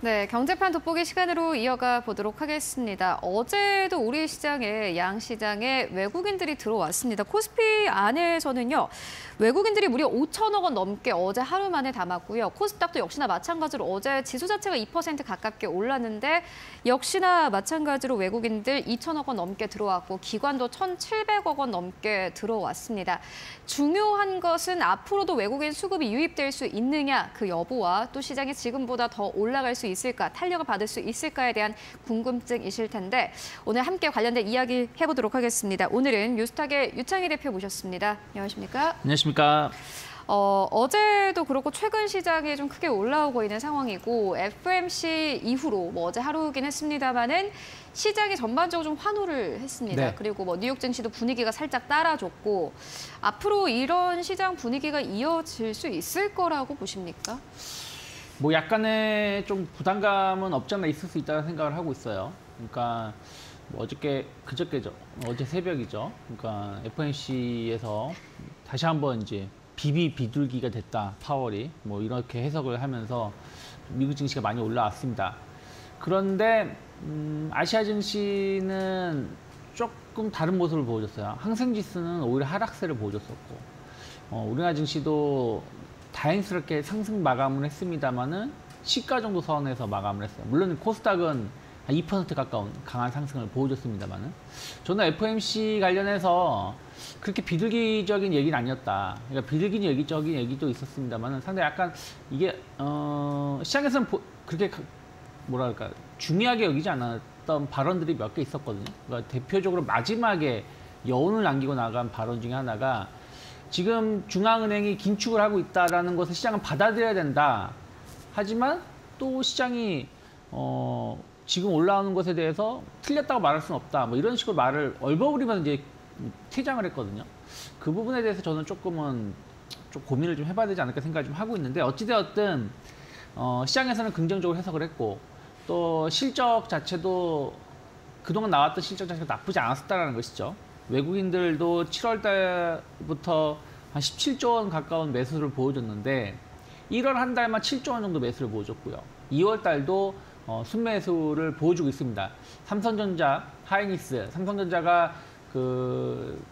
네, 경제판 돋보기 시간으로 이어가 보도록 하겠습니다. 어제도 우리 시장에 양시장에 외국인들이 들어왔습니다. 코스피 안에서는요, 외국인들이 무려 5천억 원 넘게 어제 하루 만에 담았고요. 코스닥도 역시나 마찬가지로 어제 지수 자체가 2% 가깝게 올랐는데 역시나 마찬가지로 외국인들 2천억 원 넘게 들어왔고 기관도 1,700억 원 넘게 들어왔습니다. 중요한 것은 앞으로도 외국인 수급이 유입될 수 있느냐 그 여부와 또 시장이 지금보다 더 올라갈 수 있을까, 탄력을 받을 수 있을까에 대한 궁금증이실 텐데 오늘 함께 관련된 이야기 해보도록 하겠습니다. 오늘은 유스탁의 유창희 대표 모셨습니다. 안녕하십니까? 안녕하십니까? 어제도 그렇고 최근 시장이 좀 크게 올라오고 있는 상황이고 FOMC 이후로 뭐 어제 하루긴 했습니다만은 시장이 전반적으로 좀 환호를 했습니다. 네. 그리고 뭐 뉴욕 증시도 분위기가 살짝 따라줬고 앞으로 이런 시장 분위기가 이어질 수 있을 거라고 보십니까? 뭐 약간의 좀 부담감은 없지 않아 있을 수 있다는 생각을 하고 있어요. 그러니까 뭐 어제 새벽이죠. 그러니까 FOMC에서 다시 한번 이제 비비비둘기가 됐다, 파월이. 뭐 이렇게 해석을 하면서 미국 증시가 많이 올라왔습니다. 그런데 아시아 증시는 조금 다른 모습을 보여줬어요. 항생지수는 오히려 하락세를 보여줬었고 우리나라 증시도 다행스럽게 상승 마감을 했습니다만은 시가 정도 선에서 마감을 했어요. 물론 코스닥은 한 2% 가까운 강한 상승을 보여줬습니다만은 저는 FOMC 관련해서 그렇게 비둘기적인 얘기는 아니었다. 그러니까 비둘기적인 얘기도 있었습니다만은 상당히 약간 이게 시장에서는 그렇게 뭐랄까 중요하게 여기지 않았던 발언들이 몇 개 있었거든요. 그러니까 대표적으로 마지막에 여운을 남기고 나간 발언 중에 하나가 지금 중앙은행이 긴축을 하고 있다라는 것을 시장은 받아들여야 된다. 하지만 또 시장이 지금 올라오는 것에 대해서 틀렸다고 말할 수는 없다. 뭐 이런 식으로 말을 얼버무리면서 이제 퇴장을 했거든요. 그 부분에 대해서 저는 조금은 좀 고민을 좀 해봐야 되지 않을까 생각을 좀 하고 있는데 어찌되었든 시장에서는 긍정적으로 해석을 했고 또 실적 자체도 그동안 나왔던 실적 자체가 나쁘지 않았었다라는 것이죠. 외국인들도 7월 달부터 한 17조 원 가까운 매수를 보여줬는데 1월 한 달만 7조 원 정도 매수를 보여줬고요. 2월 달도 순매수를 보여주고 있습니다. 삼성전자, 하이닉스, 삼성전자가 그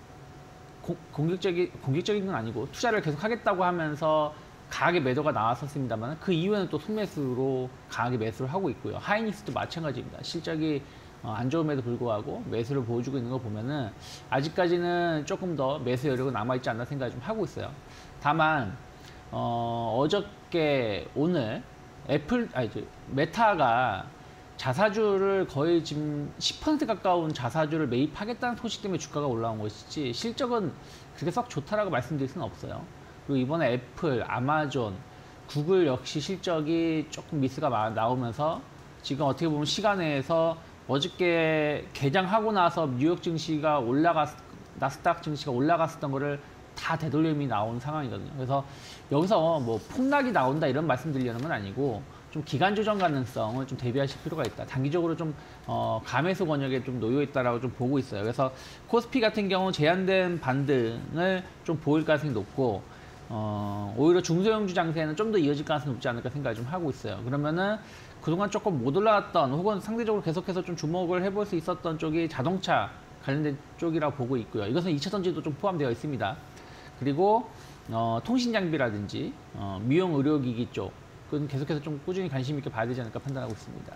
공격적인 건 아니고 투자를 계속 하겠다고 하면서 강하게 매도가 나왔었습니다만 그 이후에는 또 순매수로 강하게 매수를 하고 있고요. 하이닉스도 마찬가지입니다. 실적이 안 좋음에도 불구하고 매수를 보여주고 있는 거 보면은 아직까지는 조금 더 매수 여력은 남아있지 않나 생각을 좀 하고 있어요. 다만 어저께 오늘 메타가 자사주를 거의 지금 10% 가까운 자사주를 매입하겠다는 소식 때문에 주가가 올라온 것이지 실적은 그렇게 썩 좋다라고 말씀드릴 수는 없어요. 그리고 이번에 애플, 아마존, 구글 역시 실적이 조금 미스가 나오면서 지금 어떻게 보면 시간에서 어저께 개장하고 나서 뉴욕 증시가 나스닥 증시가 올라갔었던 거를 다 되돌림이 나온 상황이거든요. 그래서 여기서 뭐 폭락이 나온다 이런 말씀 드리려는 건 아니고 좀 기간 조정 가능성을 좀 대비하실 필요가 있다. 단기적으로 좀 감회수 권역에 좀 놓여 있다라고 좀 보고 있어요. 그래서 코스피 같은 경우 제한된 반등을 좀 보일 가능성이 높고 오히려 중소형주 장세는 좀 더 이어질 가능성이 높지 않을까 생각을 좀 하고 있어요. 그러면은 그동안 조금 못 올라왔던 혹은 상대적으로 계속해서 좀 주목을 해볼 수 있었던 쪽이 자동차 관련된 쪽이라고 보고 있고요. 이것은 2차 전지도 좀 포함되어 있습니다. 그리고 통신장비라든지 미용 의료기기 쪽은 계속해서 좀 꾸준히 관심 있게 봐야 되지 않을까 판단하고 있습니다.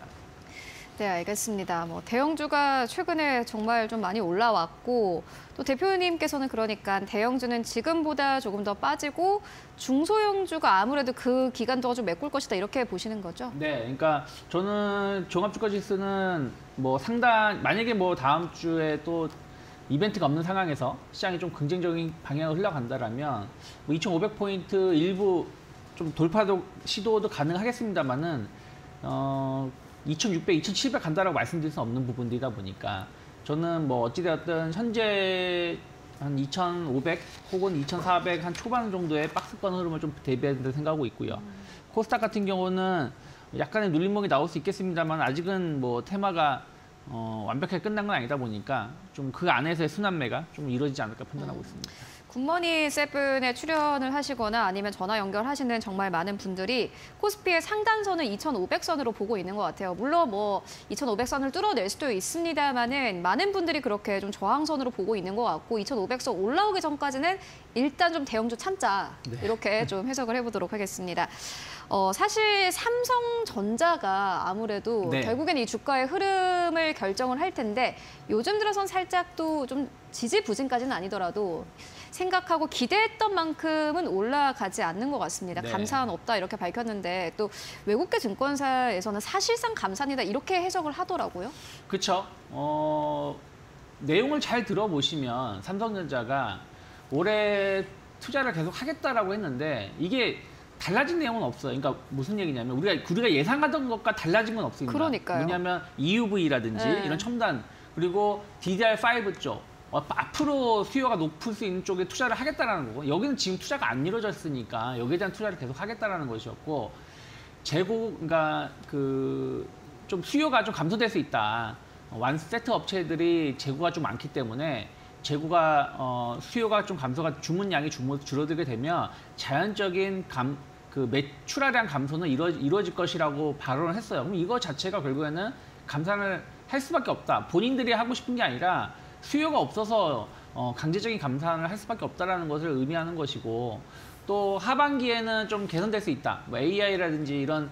네, 알겠습니다. 뭐 대형주가 최근에 정말 좀 많이 올라왔고 또 대표님께서는 그러니까 대형주는 지금보다 조금 더 빠지고 중소형주가 아무래도 그 기간도 좀 메꿀 것이다 이렇게 보시는 거죠? 네, 그러니까 저는 종합주가지수는 뭐 만약에 뭐 다음 주에 또 이벤트가 없는 상황에서 시장이 좀 긍정적인 방향으로 흘러간다라면 뭐 2,500포인트 일부 좀 돌파도 시도도 가능하겠습니다만은 2,600, 2,700 간다라고 말씀드릴 수 없는 부분들이다 보니까 저는 뭐 어찌되었든 현재 한 2,500 혹은 2,400 한 초반 정도의 박스권 흐름을 좀 대비해야 된다고 생각하고 있고요. 코스닥 같은 경우는 약간의 눌림목이 나올 수 있겠습니다만 아직은 뭐 테마가 완벽하게 끝난 건 아니다 보니까 좀 그 안에서의 순환매가 좀 이루어지지 않을까 판단하고 있습니다. 굿모닝 세븐에 출연을 하시거나 아니면 전화 연결하시는 정말 많은 분들이 코스피의 상단선은 2,500선으로 보고 있는 것 같아요. 물론 뭐 2,500선을 뚫어낼 수도 있습니다만은 많은 분들이 그렇게 좀 저항선으로 보고 있는 것 같고 2,500선 올라오기 전까지는 일단 좀 대형주 참자. 이렇게 좀 해석을 해보도록 하겠습니다. 사실 삼성전자가 아무래도 결국엔 이 주가의 흐름을 결정을 할 텐데 요즘 들어선 살짝 또 좀 지지부진까지는 아니더라도 생각하고 기대했던 만큼은 올라가지 않는 것 같습니다. 감산 없다 이렇게 밝혔는데 또 외국계 증권사에서는 사실상 감산이다 이렇게 해석을 하더라고요. 그렇죠. 내용을 잘 들어보시면 삼성전자가 올해 투자를 계속 하겠다라고 했는데 이게 달라진 내용은 없어요. 그러니까 무슨 얘기냐면 우리가 예상하던 것과 달라진 건 없습니다. 그러니까요. 왜냐하면 EUV라든지 이런 첨단 그리고 DDR5 쪽 앞으로 수요가 높을 수 있는 쪽에 투자를 하겠다라는 거고 여기는 지금 투자가 안 이루어졌으니까 여기에 대한 투자를 계속 하겠다라는 것이었고 그러니까 좀 수요가 좀 감소될 수 있다. 완세트 업체들이 재고가 좀 많기 때문에 재고가 수요가 좀 감소가 주문량이 줄어들게 되면 자연적인 매출하량 감소는 이루어질 것이라고 발언을 했어요. 그럼 이거 자체가 결국에는 감산을 할 수밖에 없다. 본인들이 하고 싶은 게 아니라 수요가 없어서 강제적인 감산을 할 수밖에 없다라는 것을 의미하는 것이고 또 하반기에는 좀 개선될 수 있다. 뭐 AI라든지 이런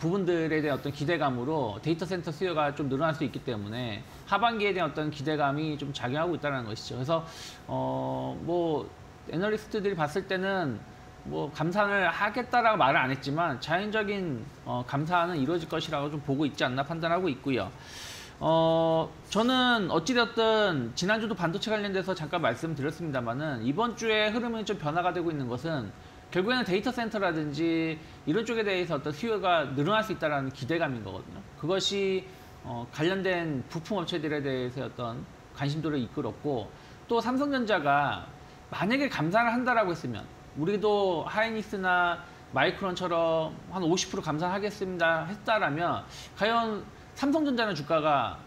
부분들에 대한 어떤 기대감으로 데이터 센터 수요가 좀 늘어날 수 있기 때문에 하반기에 대한 어떤 기대감이 좀 작용하고 있다는 것이죠. 그래서 뭐 애널리스트들이 봤을 때는 뭐 감산을 하겠다라고 말을 안 했지만 자연적인 감산은 이루어질 것이라고 좀 보고 있지 않나 판단하고 있고요. 저는 어찌되었든 지난주도 반도체 관련돼서 잠깐 말씀드렸습니다만은 이번 주에 흐름이 좀 변화가 되고 있는 것은 결국에는 데이터 센터라든지 이런 쪽에 대해서 어떤 수요가 늘어날 수 있다는 기대감인 거거든요. 그것이 관련된 부품 업체들에 대해서 어떤 관심도를 이끌었고 또 삼성전자가 만약에 감산을 한다라고 했으면 우리도 하이닉스나 마이크론처럼 한 50% 감산하겠습니다 했다라면 과연 삼성전자는 주가가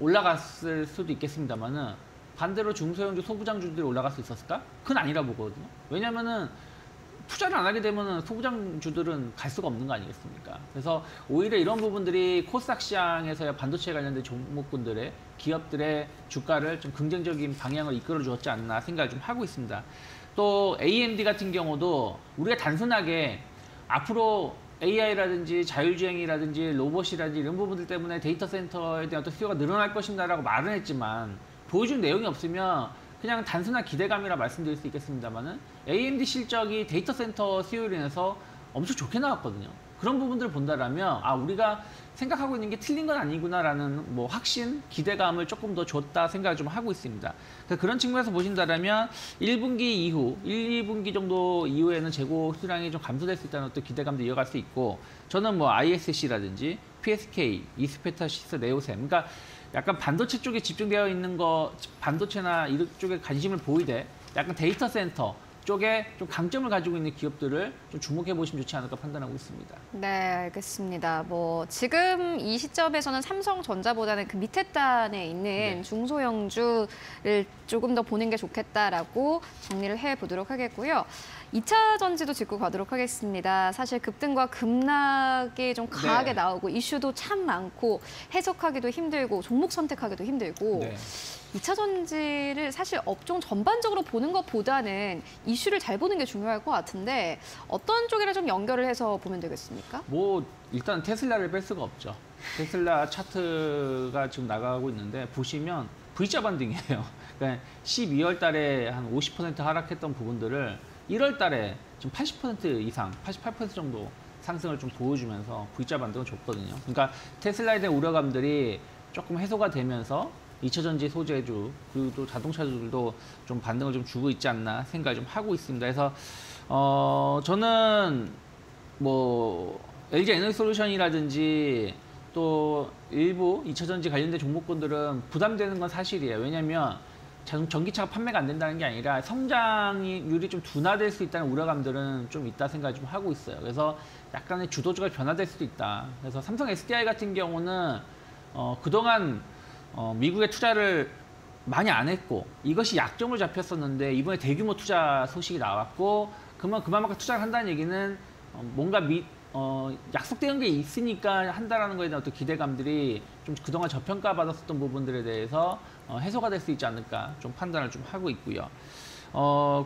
올라갔을 수도 있겠습니다만은 반대로 중소형주, 소부장주들이 올라갈 수 있었을까? 그건 아니라 보거든요. 왜냐면은 투자를 안 하게 되면은 소부장주들은 갈 수가 없는 거 아니겠습니까? 그래서 오히려 이런 부분들이 코스닥 시장에서의 반도체에 관련된 종목군들의 기업들의 주가를 좀 긍정적인 방향을 이끌어 주었지 않나 생각을 좀 하고 있습니다. 또 AMD 같은 경우도 우리가 단순하게 앞으로 AI라든지 자율주행이라든지 로봇이라든지 이런 부분들 때문에 데이터 센터에 대한 어떤 수요가 늘어날 것인다라고 말은 했지만 보여준 내용이 없으면 그냥 단순한 기대감이라 말씀드릴 수 있겠습니다만은 AMD 실적이 데이터 센터 수요로 인해서 엄청 좋게 나왔거든요. 그런 부분들을 본다라면 아 우리가 생각하고 있는 게 틀린 건 아니구나라는 뭐 확신, 기대감을 조금 더 줬다 생각을 좀 하고 있습니다. 그런 측면에서 보신다라면 1분기 이후, 1, 2분기 정도 이후에는 재고 수량이 좀 감소될 수 있다는 어떤 기대감도 이어갈 수 있고 저는 뭐 ISC라든지 PSK, 이수페타시스, 네오셈 그러니까 약간 반도체 쪽에 집중되어 있는 거, 반도체나 이런 쪽에 관심을 보이되 약간 데이터 센터 쪽에 좀 강점을 가지고 있는 기업들을 좀 주목해 보시면 좋지 않을까 판단하고 있습니다. 네, 알겠습니다. 뭐 지금 이 시점에서는 삼성전자보다는 그 밑에 단에 있는 중소형주를 조금 더 보는 게 좋겠다라고 정리를 해 보도록 하겠고요. 2차 전지도 짚고 가도록 하겠습니다. 사실 급등과 급락이 좀 강하게 나오고 이슈도 참 많고 해석하기도 힘들고 종목 선택하기도 힘들고 2차 전지를 사실 업종 전반적으로 보는 것보다는 이슈를 잘 보는 게 중요할 것 같은데 어떤 쪽이랑 좀 연결을 해서 보면 되겠습니까? 뭐 일단 테슬라를 뺄 수가 없죠. 테슬라 차트가 지금 나가고 있는데 보시면 V자 반등이에요. 그러니까 12월 달에 한 50% 하락했던 부분들을 1월 달에 지금 80% 이상, 88% 정도 상승을 좀 보여주면서 V자 반등을 줬거든요. 그러니까 테슬라에 대한 우려감들이 조금 해소가 되면서 2차전지 소재주, 그리고 또 자동차주들도 좀 반등을 좀 주고 있지 않나 생각을 좀 하고 있습니다. 그래서, 저는 뭐, LG 에너지 솔루션이라든지 또 일부 2차전지 관련된 종목군들은 부담되는 건 사실이에요. 왜냐면, 전기차가 판매가 안 된다는 게 아니라 성장률이 좀 둔화될 수 있다는 우려감들은 좀 있다 생각을 좀 하고 있어요. 그래서 약간의 주도주가 변화될 수도 있다. 그래서 삼성 SDI 같은 경우는 그동안 미국에 투자를 많이 안 했고 이것이 약점으로 잡혔었는데 이번에 대규모 투자 소식이 나왔고 그만큼 투자를 한다는 얘기는 뭔가 약속된 게 있으니까 한다라는 거에 대한 어떤 기대감들이 좀 그동안 저평가 받았었던 부분들에 대해서 해소가 될 수 있지 않을까 좀 판단을 좀 하고 있고요.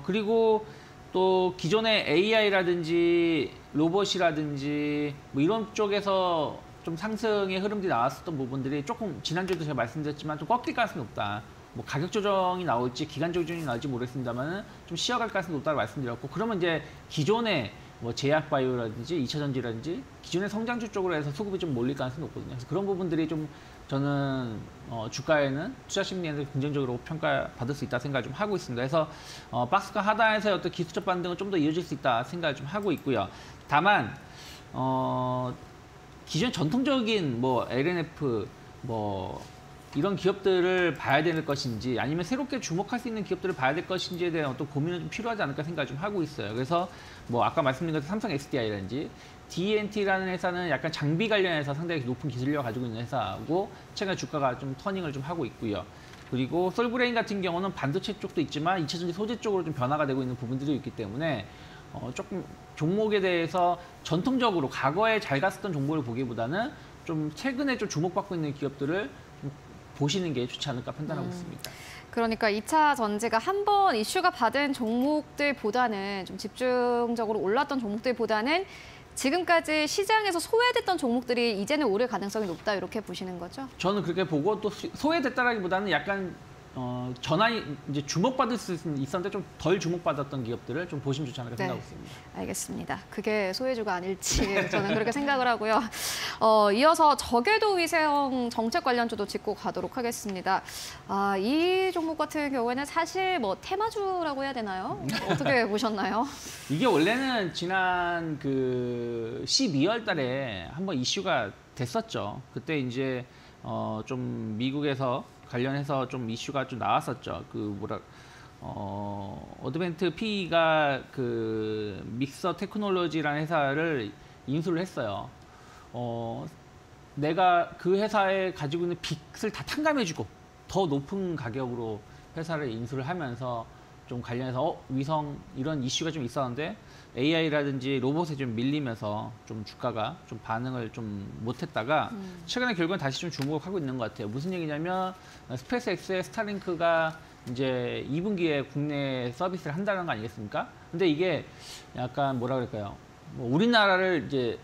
그리고 또 기존의 AI라든지 로봇이라든지 뭐 이런 쪽에서 좀 상승의 흐름들이 나왔었던 부분들이 조금 지난주에도 제가 말씀드렸지만 좀 꺾일 가능성이 높다. 뭐 가격 조정이 나올지 기간 조정이 나올지 모르겠습니다만 좀 쉬어갈 가능성이 높다고 말씀드렸고 그러면 이제 기존의 뭐 제약바이오라든지 2차전지라든지 기존의 성장주 쪽으로 해서 수급이 좀 몰릴 가능성이 높거든요. 그래서 그런 부분들이 좀 저는 주가에는 투자 심리에는 긍정적으로 평가받을 수 있다 생각을 좀 하고 있습니다. 그래서 박스권 하단에서의 어떤 기술적 반등은 좀 더 이어질 수 있다 생각을 좀 하고 있고요. 다만 기존 전통적인 뭐 LNF 뭐 이런 기업들을 봐야 될 것인지 아니면 새롭게 주목할 수 있는 기업들을 봐야 될 것인지에 대한 어떤 고민은 좀 필요하지 않을까 생각을 좀 하고 있어요. 그래서 뭐 아까 말씀드린 것처럼 삼성 SDI라든지 DNT라는 회사는 약간 장비 관련해서 상당히 높은 기술력을 가지고 있는 회사고 최근에 주가가 좀 터닝을 좀 하고 있고요. 그리고 솔브레인 같은 경우는 반도체 쪽도 있지만 2차전지 소재 쪽으로 좀 변화가 되고 있는 부분들이 있기 때문에 조금 종목에 대해서 전통적으로 과거에 잘 갔었던 종목을 보기보다는 좀 최근에 좀 주목받고 있는 기업들을 좀 보시는 게 좋지 않을까 판단하고 있습니다. 그러니까 2차 전지가 한 번 이슈가 받은 종목들보다는 좀 집중적으로 올랐던 종목들보다는 지금까지 시장에서 소외됐던 종목들이 이제는 오를 가능성이 높다 이렇게 보시는 거죠? 저는 그렇게 보고 또 소외됐다라기보다는 약간 전환이 이제 주목받을 수 있었는데 좀 덜 주목받았던 기업들을 좀 보시면 좋지 않을까 생각하고 있습니다. 알겠습니다. 그게 소외주가 아닐지 저는 그렇게 생각을 하고요. 이어서 저궤도 위세형 정책 관련주도 짚고 가도록 하겠습니다. 이 종목 같은 경우에는 사실 뭐 테마주라고 해야 되나요? 어떻게 보셨나요? 이게 원래는 지난 그 12월 달에 한번 이슈가 됐었죠. 그때 이제 좀 미국에서 관련해서 좀 이슈가 좀 나왔었죠. 어드벤트 PE가 그 믹서 테크놀로지라는 회사를 인수를 했어요. 내가 그 회사에 가지고 있는 빚을 다 탕감해주고 더 높은 가격으로 회사를 인수를 하면서 좀 관련해서 위성 이런 이슈가 좀 있었는데 AI라든지 로봇에 좀 밀리면서 좀 주가가 좀 반응을 좀 못했다가 최근에 결국은 다시 좀 주목을 하고 있는 것 같아요. 무슨 얘기냐면 스페이스X의 스타링크가 이제 2분기에 국내 서비스를 한다는 거 아니겠습니까? 근데 이게 약간 뭐라 그럴까요? 뭐 우리나라를 이제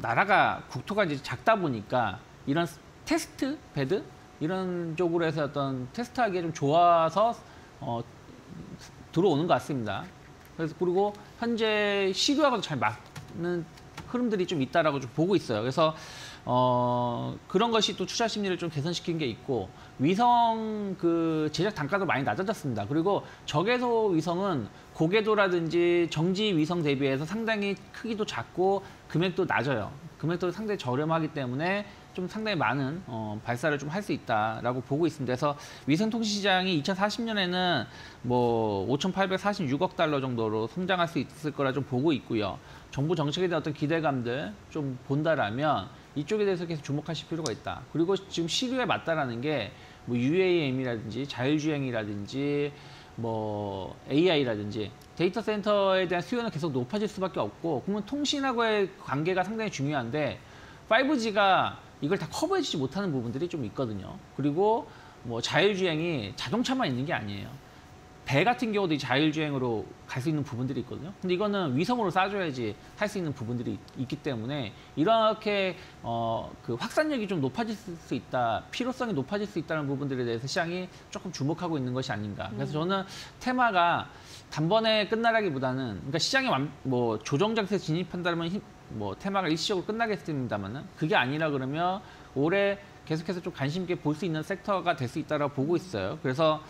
나라가 국토가 이제 작다 보니까 이런 테스트 배드 이런 쪽으로 해서 어떤 테스트하기에 좀 좋아서 들어오는 것 같습니다. 그래서 그리고 현재 시류하고도 잘 맞는 흐름들이 좀 있다라고 좀 보고 있어요. 그래서 그런 것이 또 투자 심리를 좀 개선시킨 게 있고 위성 그 제작 단가도 많이 낮아졌습니다. 그리고 저궤도 위성은 고궤도라든지 정지 위성 대비해서 상당히 크기도 작고 금액도 낮아요. 금액도 상당히 저렴하기 때문에 좀 상당히 많은 발사를 좀 할 수 있다라고 보고 있습니다. 그래서 위성통신 시장이 2040년에는 뭐 5,846억 달러 정도로 성장할 수 있을 거라 좀 보고 있고요. 정부 정책에 대한 어떤 기대감들 좀 본다라면 이쪽에 대해서 계속 주목하실 필요가 있다. 그리고 지금 시류에 맞다라는 게 뭐 UAM이라든지 자율주행이라든지 뭐 AI라든지 데이터 센터에 대한 수요는 계속 높아질 수밖에 없고 그러면 통신하고의 관계가 상당히 중요한데 5G가 이걸 다 커버해주지 못하는 부분들이 좀 있거든요. 그리고 뭐 자율주행이 자동차만 있는 게 아니에요. 배 같은 경우도 자율주행으로 갈 수 있는 부분들이 있거든요. 근데 이거는 위성으로 쏴줘야지 할 수 있는 부분들이 있기 때문에 이렇게 그 확산력이 좀 높아질 수 있다, 필요성이 높아질 수 있다는 부분들에 대해서 시장이 조금 주목하고 있는 것이 아닌가. 그래서 저는 테마가 단번에 끝나라기보다는 그러니까 시장이 뭐 조정 장세에 진입한다면 뭐 테마가 일시적으로 끝나겠습니다만은 그게 아니라 그러면 올해 계속해서 좀 관심 있게 볼 수 있는 섹터가 될 수 있다라고 보고 있어요. 그래서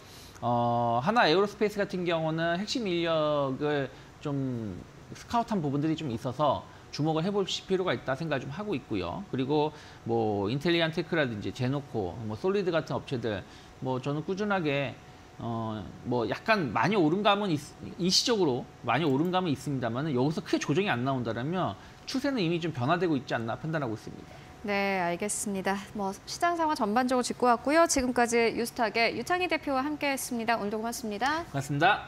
하나 에어로스페이스 같은 경우는 핵심 인력을 좀 스카우트한 부분들이 좀 있어서 주목을 해보실 필요가 있다 생각을 좀 하고 있고요. 그리고 뭐 인텔리안 테크라든지 제노코, 뭐 솔리드 같은 업체들, 뭐 저는 꾸준하게 뭐 약간 많이 오른 감은 일시적으로 많이 오른 감은 있습니다만 여기서 크게 조정이 안 나온다면 추세는 이미 좀 변화되고 있지 않나 판단하고 있습니다. 네, 알겠습니다. 뭐 시장 상황 전반적으로 짚고 왔고요. 지금까지 유스탁의 유창희 대표와 함께했습니다. 오늘도 고맙습니다. 고맙습니다.